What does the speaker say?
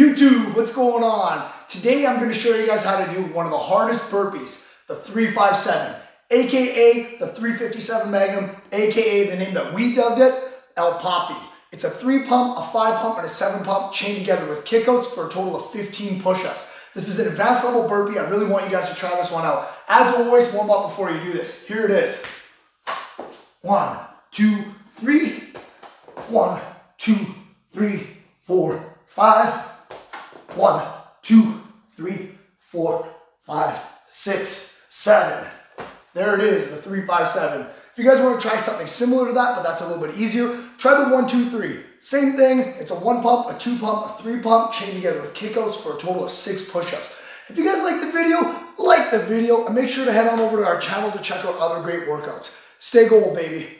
YouTube, what's going on? Today I'm going to show you guys how to do one of the hardest burpees, the 357, aka the 357 Magnum, aka the name that we dubbed it, El Papi. It's a 3 pump, a 5 pump, and a 7 pump chained together with kickouts for a total of 15 push-ups. This is an advanced level burpee. I really want you guys to try this one out. As always, warm up before you do this. Here it is. 1, 2, 3. 1, 2, 3, 4, 5. 1, 2, 3, 4, 5, 6, 7. There it is, the 357. If you guys want to try something similar to that, but that's a little bit easier, try the 1, 2, 3. Same thing, it's a 1 pump, a 2 pump, a 3 pump, chained together with kickouts for a total of 6 push-ups. If you guys like the video, and make sure to head on over to our channel to check out other great workouts. Stay gold, baby.